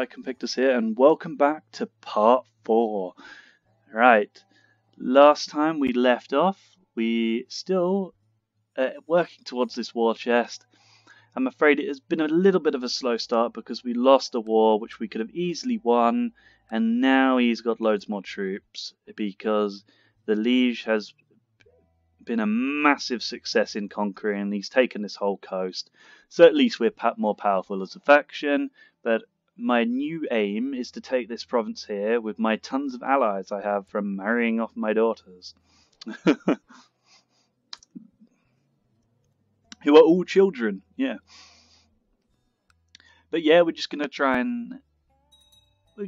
Lycaon pictus here, and welcome back to part 4. Right, last time we left off, we still working towards this war chest. I'm afraid it has been a little bit of a slow start because we lost a war which we could have easily won, and now he's got loads more troops because the Liege has been a massive success in conquering. He's taken this whole coast, so at least we're more powerful as a faction. But my new aim is to take this province here with my tons of allies I have from marrying off my daughters, who are all children. Yeah, but yeah, we're just gonna try and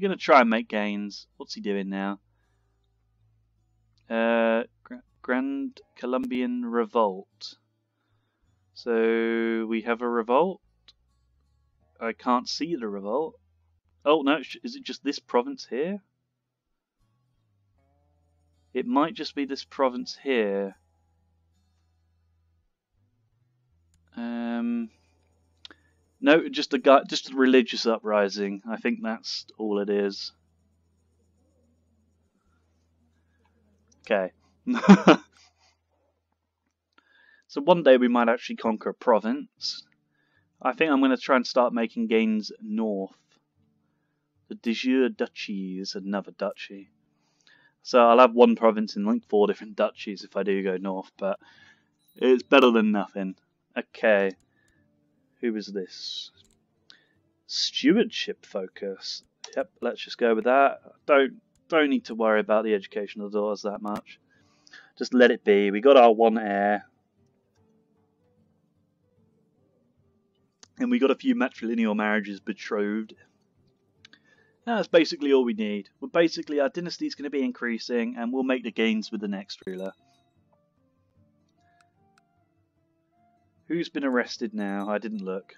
make gains. What's he doing now? Grand Colombian Revolt. So we have a revolt. I can't see the revolt. Oh no, is it just this province here? It might just be this province here. No, just a religious uprising. I think that's all it is. Okay. So one day we might actually conquer a province. I think I'm going to try and start making gains north. The Dejure Duchy is another duchy. So I'll have one province in like 4 different duchies if I do go north, but it's better than nothing. Okay, who is this? Stewardship focus. Yep, let's just go with that. Don't need to worry about the educational doors that much. Just let it be. We got our one heir. And we got a few matrilineal marriages betrothed. That's basically all we need. Well, basically our dynasty is going to be increasing, and we'll make the gains with the next ruler. Who's been arrested now? I didn't look.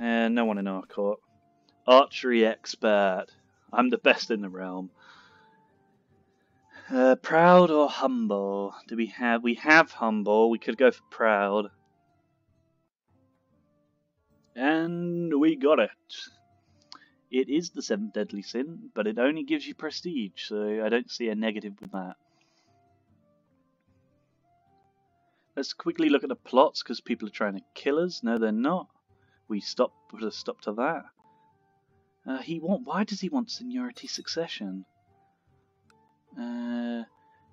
And no one in our court. Archery expert. I'm the best in the realm. Proud or humble? Do we have? We have humble. We could go for proud. And we got it. It is the 7th deadly sin, but it only gives you prestige, so I don't see a negative with that. Let's quickly look at the plots because people are trying to kill us. No, they're not. We put a stop to that. Why does he want seniority succession?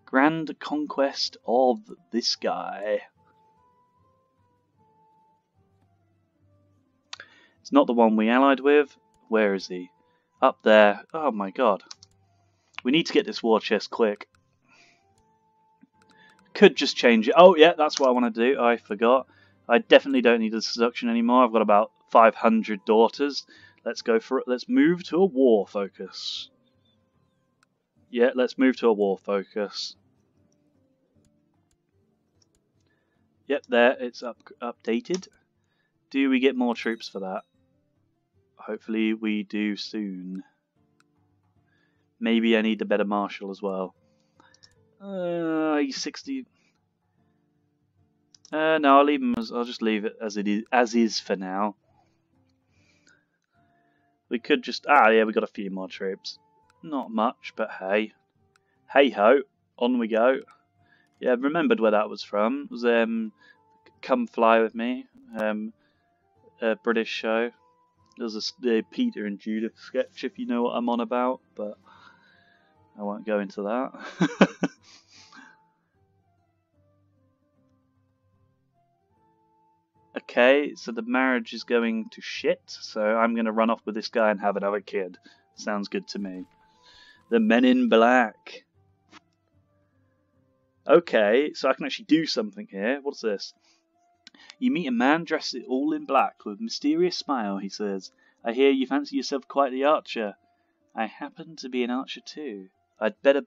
Grand conquest of this guy. It's not the one we allied with. Where is he? Up there. Oh my god. We need to get this war chest quick. Could just change it. Oh yeah, that's what I want to do. I forgot. I definitely don't need the seduction anymore. I've got about 500 daughters. Let's go for it. Let's move to a war focus. Yeah, let's move to a war focus. Yep, there, it's updated. Do we get more troops for that? Hopefully we do soon. Maybe I need a better marshal as well. He's 60. No, I'll leave him. I'll just leave it as is for now. We could just... Ah, yeah, we got a few more troops. Not much, but hey. Hey-ho. On we go. Yeah, I've remembered where that was from. It was Come Fly With Me. A British show. There's a Peter and Judith sketch, if you know what I'm on about. But I won't go into that. Okay, so the marriage is going to shit, so I'm going to run off with this guy and have another kid. Sounds good to me. The Men in Black. Okay, so I can actually do something here. What's this? You meet a man dressed all in black with a mysterious smile, he says. I hear you fancy yourself quite the archer. I happen to be an archer too. I'd bet a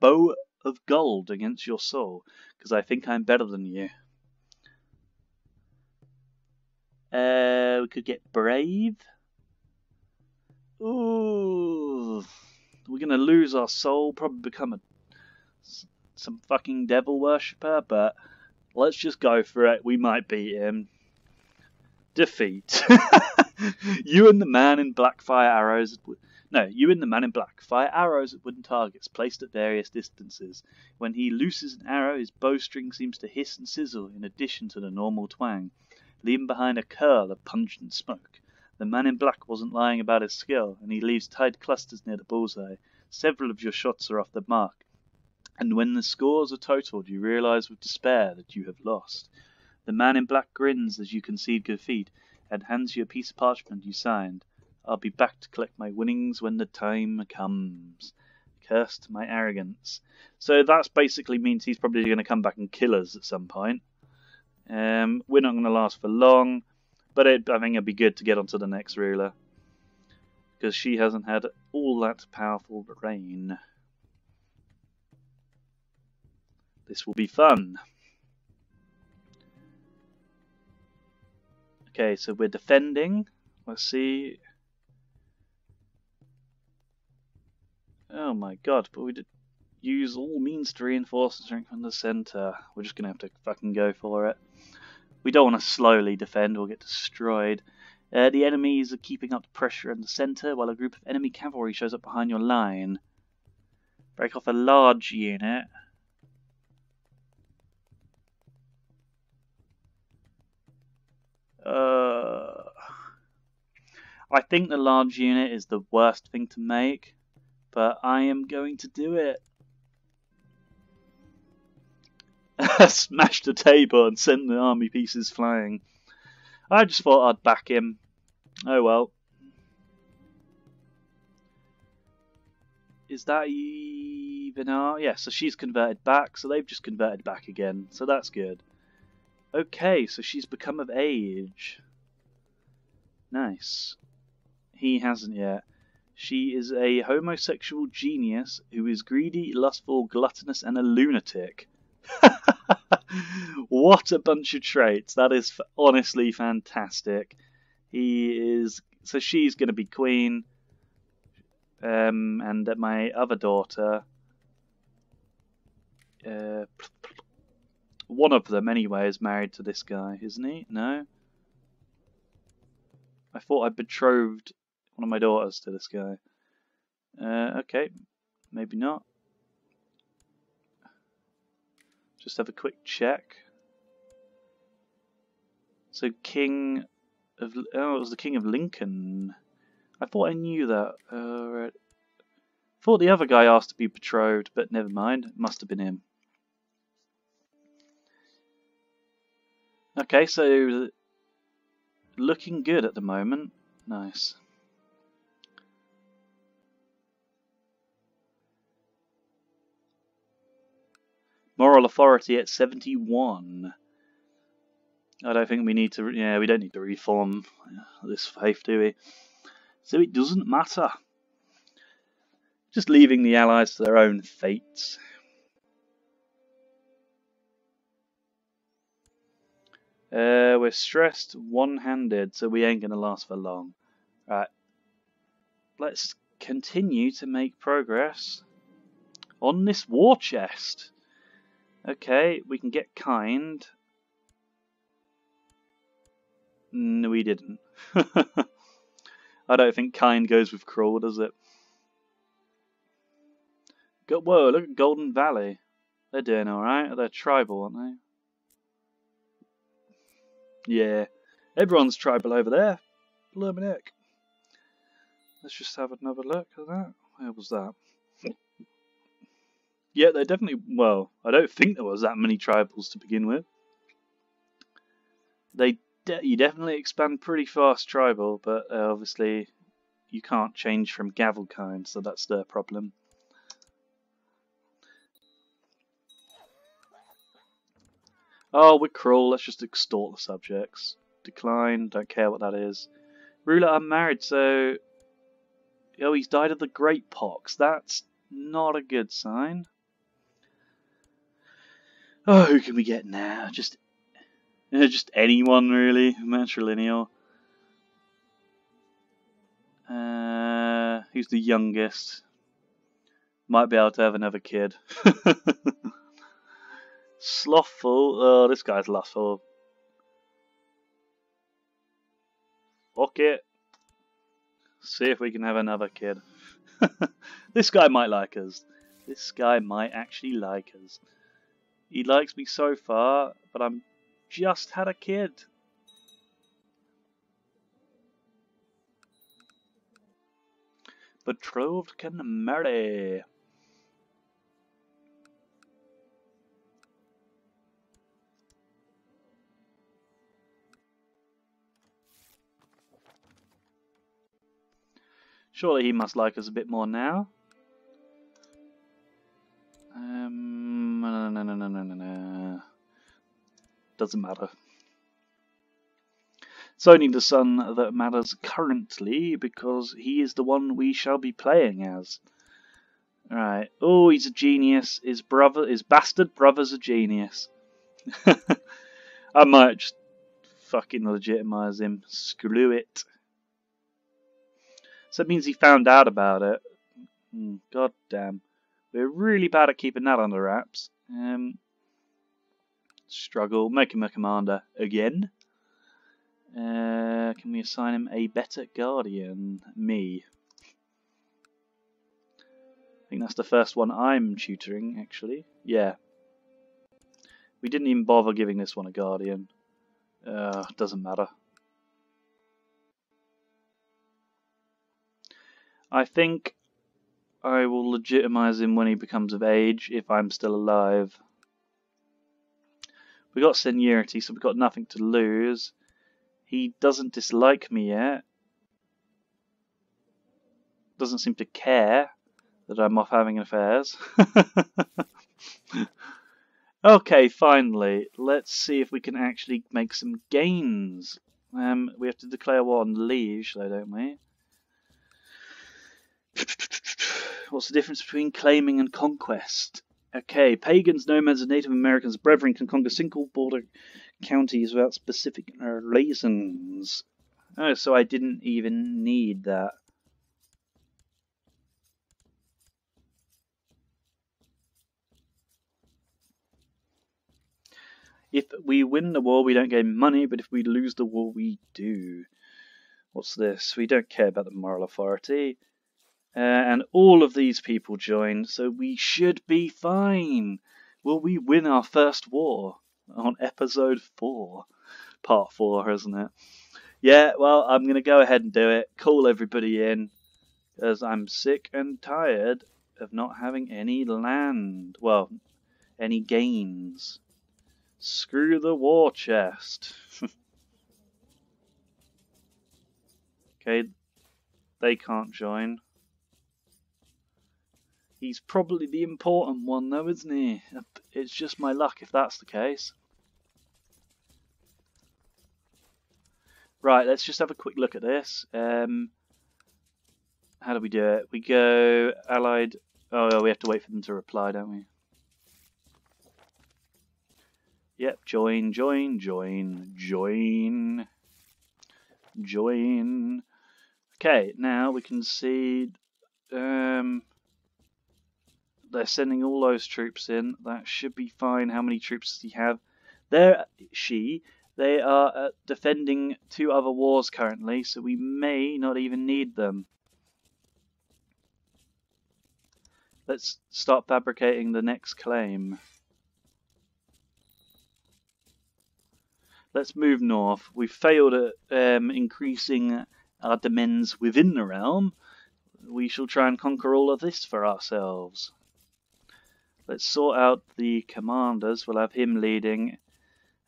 bow of gold against your soul, because I think I'm better than you. We could get brave. Ooh, we're gonna lose our soul. Probably become some fucking devil worshipper. But let's just go for it. We might beat him. defeat. You and the man in black fire arrows. No, you and the man in black fire arrows at wooden targets placed at various distances. When he looses an arrow, his bowstring seems to hiss and sizzle in addition to the normal twang, leaving behind a curl of pungent smoke. The man in black wasn't lying about his skill, and he leaves tied clusters near the bullseye. Several of your shots are off the mark, and when the scores are totaled, you realise with despair that you have lost. The man in black grins as you concede defeat and hands you a piece of parchment you signed. I'll be back to collect my winnings when the time comes. Cursed my arrogance. So that basically means he's probably going to come back and kill us at some point. We're not going to last for long, but I think it'd be good to get onto the next ruler, because she hasn't had all that powerful reign. This will be fun. Okay, so we're defending. Let's see. Oh my god, but we did use all means to reinforce and strengthen the centre. We're just going to have to fucking go for it. We don't want to slowly defend, we'll get destroyed. The enemies are keeping up the pressure in the centre while a group of enemy cavalry shows up behind your line. Break off a large unit. I think the large unit is the worst thing to make, but I am going to do it. Smash the table and send the army pieces flying. I just thought I'd back him. Oh well. Is that even our... Yeah, so she's converted back, so they've just converted back again, so that's good. Okay, so she's become of age. Nice. He hasn't yet. She is a homosexual genius who is greedy, lustful, gluttonous, and a lunatic. What a bunch of traits. That is honestly fantastic. He is... So she's going to be queen. And my other daughter... One of them, anyway, is married to this guy, isn't he? No? I thought I betrothed one of my daughters to this guy. Okay. Maybe not. Just have a quick check. So, King of... Oh, it was the King of Lincoln. I thought I knew that. Right. Thought the other guy asked to be betrothed, but never mind. It must have been him. Okay, so looking good at the moment. Nice. Moral authority at 71. I don't think we need to... Yeah, we don't need to reform this faith, do we? So it doesn't matter. Just leaving the allies to their own fates. We're stressed, one-handed, so we ain't going to last for long. Right. Let's continue to make progress on this war chest. Okay, we can get kind. No, we didn't. I don't think kind goes with cruel, does it? Whoa, look at Golden Valley. They're doing alright. They're tribal, aren't they? Yeah, everyone's tribal over there. Blooming heck. Let's just have another look at that. Where was that? Yeah, they definitely... Well, I don't think there was that many tribals to begin with. You definitely expand pretty fast tribal, but obviously you can't change from gavel kind, so that's their problem. Oh, we're cruel, let's just extort the subjects. Decline, don't care what that is. Ruler unmarried, so... Oh, he's died of the Great Pox. That's not a good sign. Oh, who can we get now? Just anyone, really. Matrilineal. Who's the youngest? Might be able to have another kid. Slothful. Oh, this guy's lustful. pocket. See if we can have another kid. This guy might like us. This guy might actually like us. He likes me so far, but I'm just had a kid. Betrothed can marry. Surely he must like us a bit more now. No. Doesn't matter. It's only the son that matters currently because he is the one we shall be playing as. Alright. Oh, he's a genius. His bastard brother's a genius. I might just fucking legitimize him. Screw it. So that means he found out about it. God damn. We're really bad at keeping that under wraps. Struggle. Make him a commander again. Can we assign him a better guardian? Me. I think that's the first one I'm tutoring, actually. Yeah. We didn't even bother giving this one a guardian. Doesn't matter. I think I will legitimize him when he becomes of age, if I'm still alive. We got seniority, so we've got nothing to lose. He doesn't dislike me yet. Doesn't seem to care that I'm off having affairs. Okay, finally, let's see if we can actually make some gains. We have to declare war on Liege, though, don't we? What's the difference between claiming and conquest? Okay, pagans, nomads, and Native Americans, brethren can conquer single border counties without specific reasons. Oh, so I didn't even need that. If we win the war, we don't gain money, but if we lose the war, we do. What's this? We don't care about the moral authority. And all of these people joined, so we should be fine. Will we win our first war on episode 4? Part 4, isn't it? Yeah, well, I'm going to go ahead and do it. Call everybody in, because I'm sick and tired of not having any land. Well, any gains. Screw the war chest. Okay, they can't join. He's probably the important one though, isn't he? It's just my luck if that's the case. Right, let's just have a quick look at this. How do we do it? We go allied... Oh, we have to wait for them to reply, don't we? Yep, join, join, join, join, join. Okay, now we can see... They're sending all those troops in. That should be fine. How many troops does he have? They are defending 2 other wars currently, so we may not even need them. Let's start fabricating the next claim. Let's move north. We failed at increasing our demands within the realm. We shall try and conquer all of this for ourselves. Let's sort out the commanders. We'll have him leading,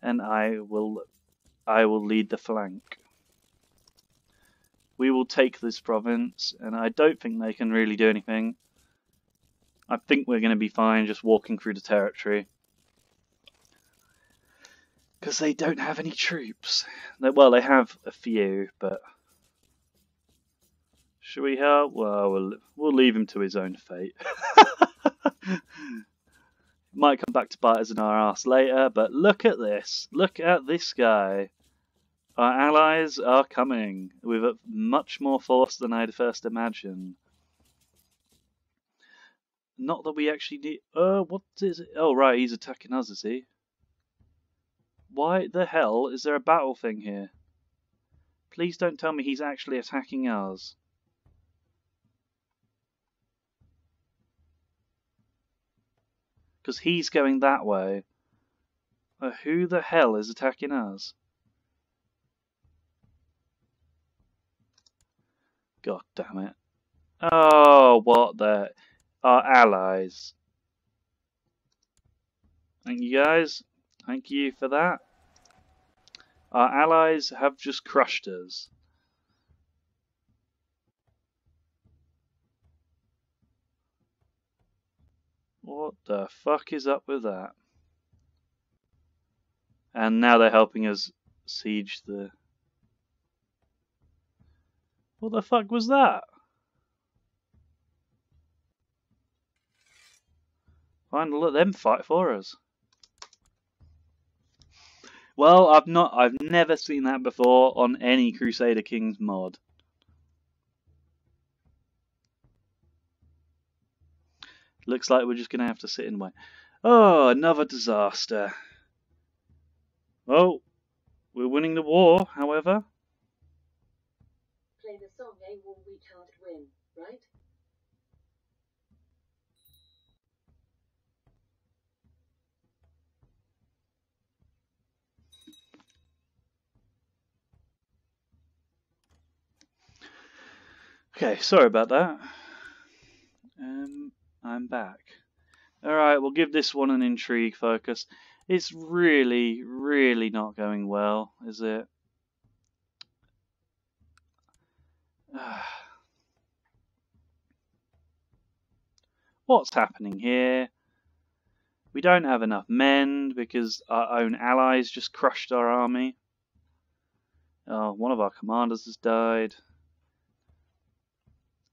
and I will lead the flank. We will take this province, and I don't think they can really do anything. I think we're going to be fine just walking through the territory. Because they don't have any troops. Well, they have a few, but... Should we help? Well, we'll leave him to his own fate. Might come back to bite us in our arse later, but look at this. Look at this guy. Our allies are coming with much more force than I'd first imagined. Not that we actually need... what is it? Oh, right, he's attacking us, is he? Why the hell is there a battle thing here? Please don't tell me he's actually attacking ours. Because he's going that way. But who the hell is attacking us? God damn it. Oh, what the... Our allies. Thank you guys. Thank you for that. Our allies have just crushed us. What the fuck is up with that? And now they're helping us siege the... What the fuck was that? Fine, let them fight for us. Well, I've never seen that before on any Crusader Kings mod. Looks like we're just going to have to sit and wait. Oh, another disaster. Well, we're winning the war, however. Play the song, A War We Can't Win, right? Okay, sorry about that. I'm back. Alright, we'll give this one an intrigue focus. It's really, really not going well, is it? What's happening here? We don't have enough men because our own allies just crushed our army. Oh, one of our commanders has died.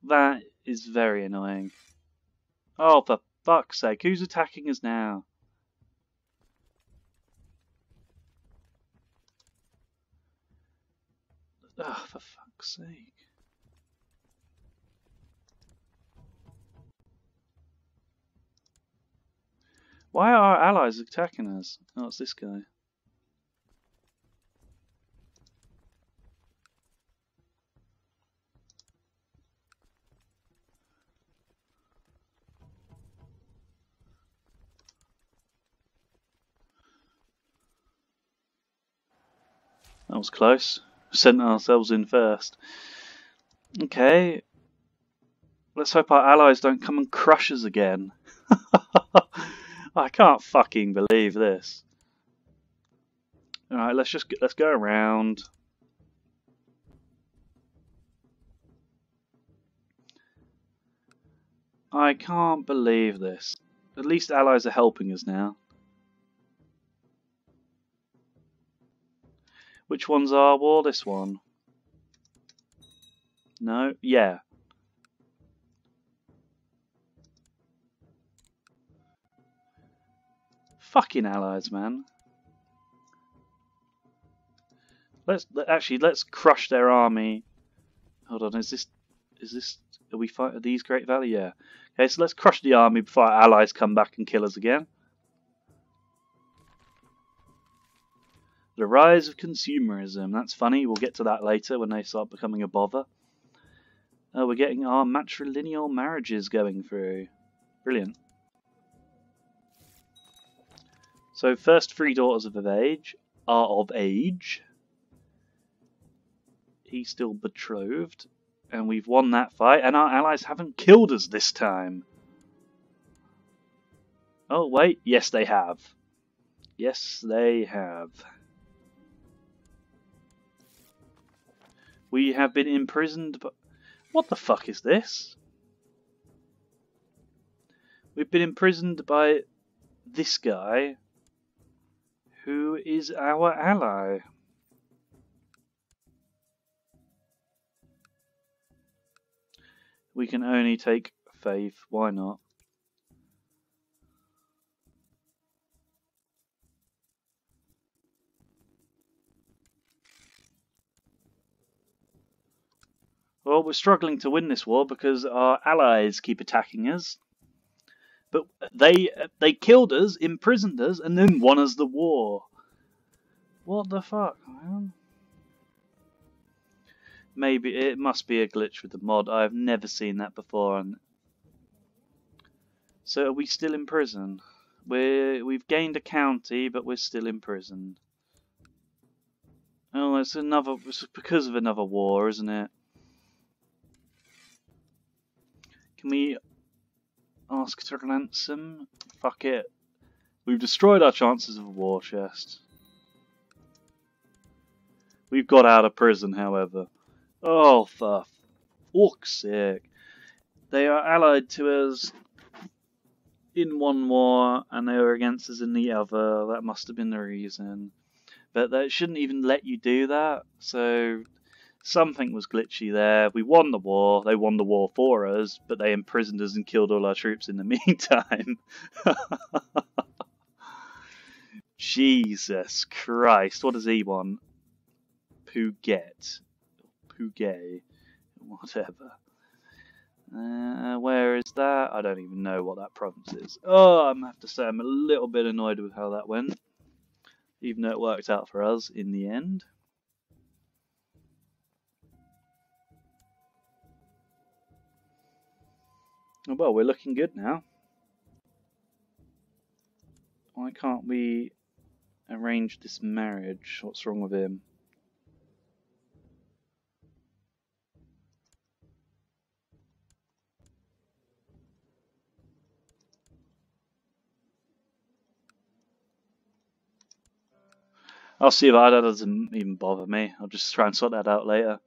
That is very annoying. Oh, for fuck's sake, who's attacking us now? Oh, for fuck's sake. Why are our allies attacking us? Oh, it's this guy. That was close. Sent ourselves in first. Okay. Let's hope our allies don't come and crush us again. I can't fucking believe this. Alright, let's go around. I can't believe this. At least allies are helping us now. Which one's our war? This one? No? Yeah. Fucking allies, man. Let's crush their army. Hold on, are we fighting these Great Valley? Yeah. Okay, so let's crush the army before our allies come back and kill us again. The rise of consumerism. That's funny. We'll get to that later when they start becoming a bother. Oh, we're getting our matrilineal marriages going through. Brilliant. So first three daughters are of age. He's still betrothed. And we've won that fight. And our allies haven't killed us this time. Oh, wait. Yes, they have. Yes, they have. We have been imprisoned, but... What the fuck is this? We've been imprisoned by this guy, who is our ally. We can only take Faith, why not? Well, we're struggling to win this war because our allies keep attacking us. But they killed us, imprisoned us, and then won us the war. What the fuck, man? Maybe it must be a glitch with the mod. I've never seen that before. And so are we still in prison? We've gained a county, but we're still in prison. Oh, it's because of another war, isn't it? Can we ask to ransom? Fuck it. We've destroyed our chances of a war chest. We've got out of prison, however. Oh, for fuck's sake. They are allied to us in one war, and they were against us in the other. That must have been the reason. But they shouldn't even let you do that, so something was glitchy there. We won the war, they won the war for us, but they imprisoned us and killed all our troops in the meantime. Jesus Christ, what does he want? Puget. Puget. Whatever. Where is that? I don't even know what that province is. Oh, I'm going to have to say I'm a little bit annoyed with how that went. Even though it worked out for us in the end. Oh, well, we're looking good now. Why can't we arrange this marriage? What's wrong with him? I'll see if that doesn't even bother me. I'll just try and sort that out later.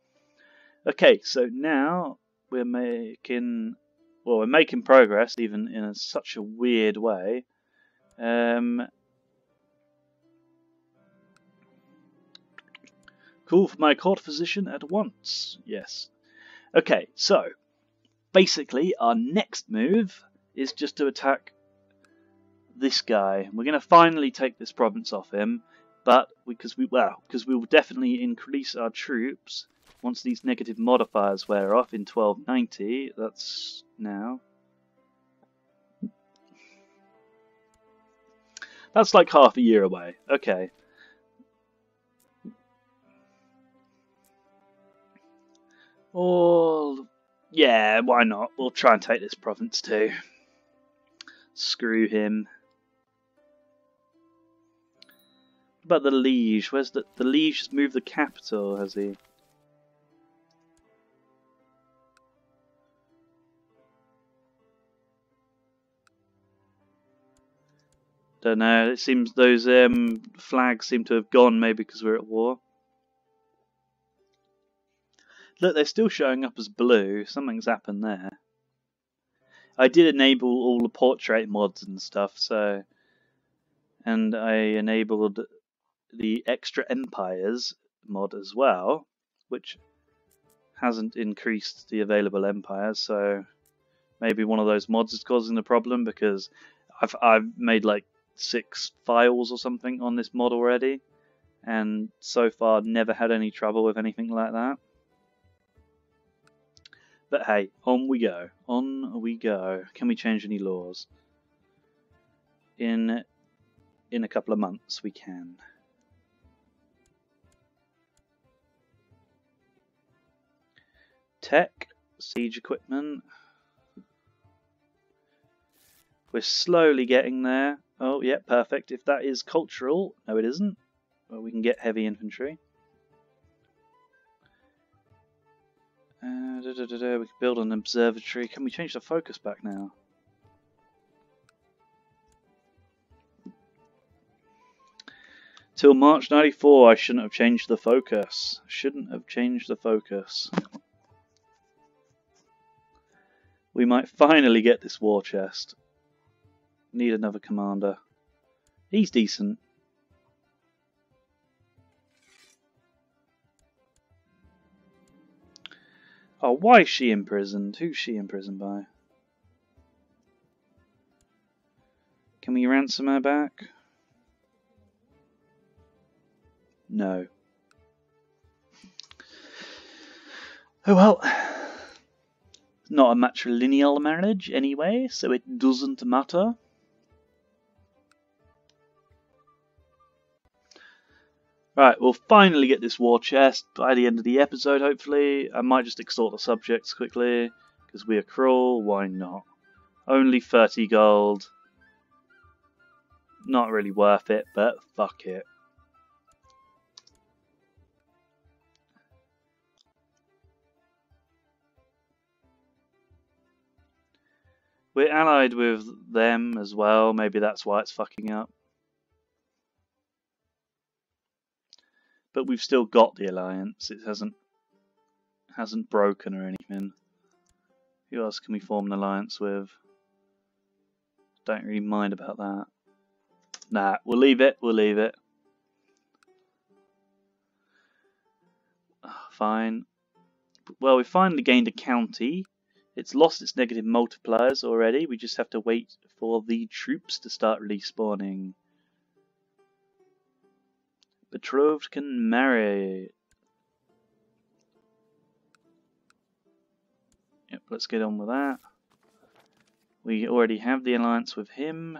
Okay, so now we're making... well, we're making progress, even in such a weird way. Call for my court physician at once. Yes. Okay, so basically our next move is just to attack this guy. We're going to finally take this province off him, but because we will definitely increase our troops once these negative modifiers wear off in 1290. That's now. That's like half a year away. Okay. Oh, yeah, why not? We'll try and take this province too. Screw him. What about the liege? Where's the liege has moved the capital, has he? Don't know. It seems those flags seem to have gone, maybe because we're at war. Look, they're still showing up as blue. Something's happened there. I did enable all the portrait mods and stuff, so, and I enabled the extra empires mod as well, which hasn't increased the available empires. So maybe one of those mods is causing the problem, because I've made like 6 files or something on this mod already, and so far never had any trouble with anything like that. But hey, on we go, on we go. Can we change any laws in a couple of months? We can. Tech, siege equipment. We're slowly getting there. Oh, yeah, perfect. If that is cultural... no, it isn't. Well, we can get heavy infantry. We can build an observatory. Can we change the focus back now? Till March 94, I shouldn't have changed the focus. Shouldn't have changed the focus. We might finally get this war chest. Need another commander. He's decent. Oh, why is she imprisoned? Who's she imprisoned by? Can we ransom her back? No. Oh well. Not a matrilineal marriage anyway, so it doesn't matter. Right, we'll finally get this war chest by the end of the episode, hopefully. I might just extort the subjects quickly, because we are cruel, why not? Only 30 gold. Not really worth it, but fuck it. We're allied with them as well, maybe that's why it's fucking up. But we've still got the alliance, it hasn't broken or anything. Who else can we form an alliance with? Don't really mind about that. Nah, we'll leave it. Oh, fine. Well, we finally gained a county. It's lost its negative multipliers already, we just have to wait for the troops to start respawning. Betrothed can marry. Yep, let's get on with that. We already have the alliance with him.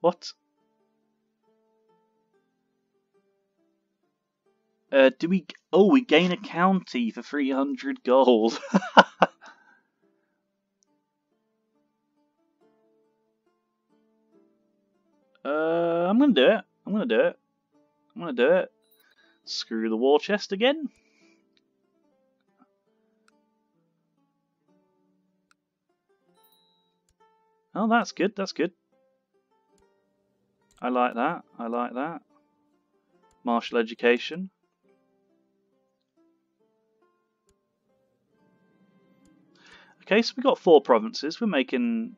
What? Oh, we gain a county for 300 gold. I'm gonna do it. Screw the war chest again. Oh, that's good. I like that. Martial education. Okay, so we got 4 provinces. We're making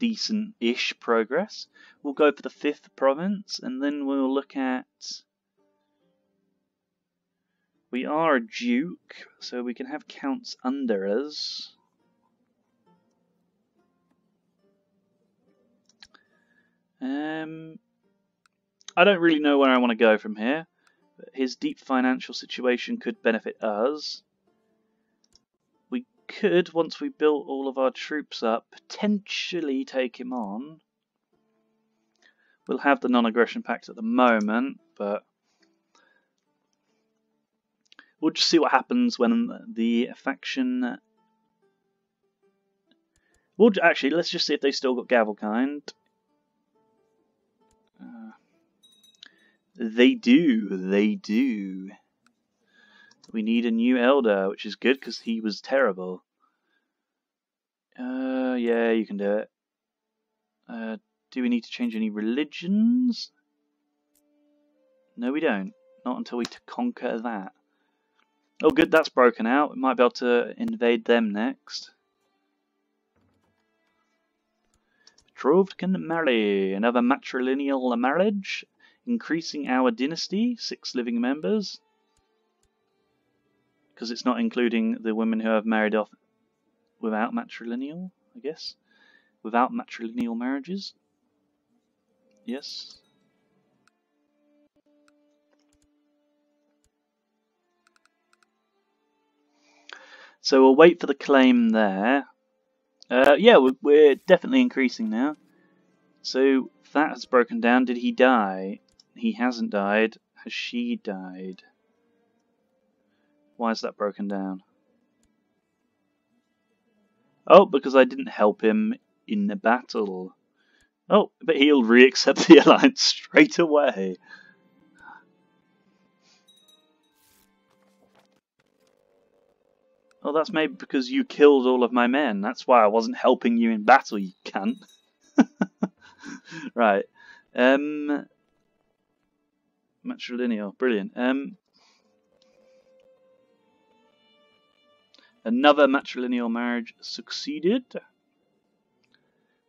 decent-ish progress. We'll go for the 5th province, and then we'll look at... We are a duke, so we can have counts under us. I don't really know where I want to go from here. But his deep financial situation could benefit us. Could, once we built all of our troops up, potentially take him on. We'll have the non-aggression pact at the moment, but we'll just see what happens when the faction... Well, actually, let's just see if they still got Gavelkind. They do. We need a new elder, which is good because he was terrible. Yeah, you can do it. Do we need to change any religions? No, we don't. Not until we conquer that. Oh, good, that's broken out. We might be able to invade them next. Betrothed can marry. Another matrilineal marriage. Increasing our dynasty. 6 living members. Because it's not including the women who have married off without matrilineal, I guess. Without matrilineal marriages. Yes. So we'll wait for the claim there. Yeah, we're definitely increasing now. So that has broken down. Did he die? He hasn't died. Has she died? Why is that broken down? Oh, because I didn't help him in the battle. Oh, but he'll re-accept the alliance straight away. Oh, that's maybe because you killed all of my men. That's why I wasn't helping you in battle, you cunt. Right. Matrilineal, brilliant. Another matrilineal marriage succeeded.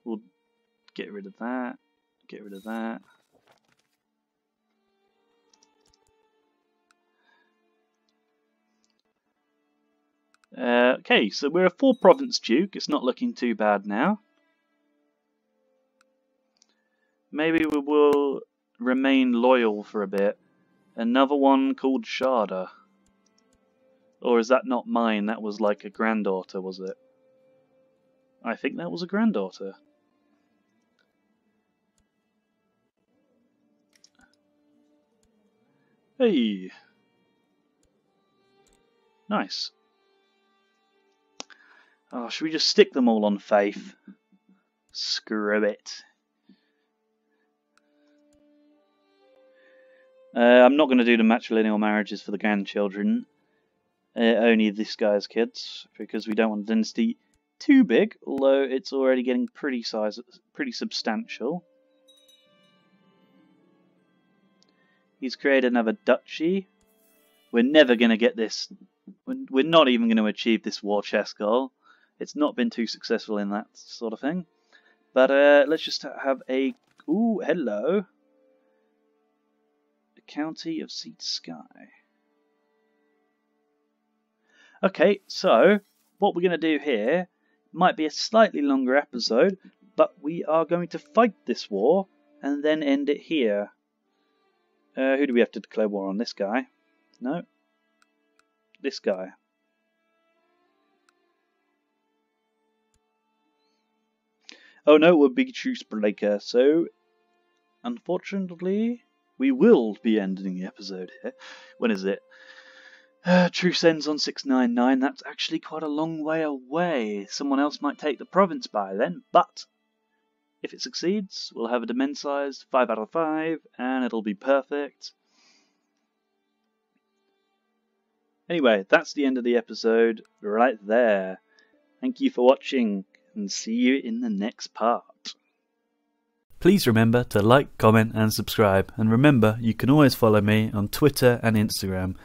We'll get rid of that. Get rid of that. Okay, so we're a 4-province duke. It's not looking too bad now. Maybe we will remain loyal for a bit. Another one called Sharda. Or is that not mine? That was like a granddaughter, was it? I think that was a granddaughter. Hey! Nice. Oh, should we just stick them all on faith? Screw it. I'm not going to do the matrilineal marriages for the grandchildren. Only this guy's kids, because we don't want the dynasty too big, although it's already getting pretty substantial. He's created another duchy. We're never going to get this. We're not even going to achieve this war chest goal. It's not been too successful in that sort of thing. But let's just have a... Ooh, hello. The County of Seed Sky. Okay, so what we're going to do here might be a slightly longer episode, but we are going to fight this war and then end it here. Who do we have to declare war on? This guy? No. This guy. Oh no, we're big truce breaker, so unfortunately we will be ending the episode here. When is it? Truce ends on 699, that's actually quite a long way away. Someone else might take the province by then, but... if it succeeds, we'll have a dimen-sized 5 out of 5, and it'll be perfect. Anyway, that's the end of the episode right there. Thank you for watching, and see you in the next part. Please remember to like, comment, and subscribe. And remember, you can always follow me on Twitter and Instagram.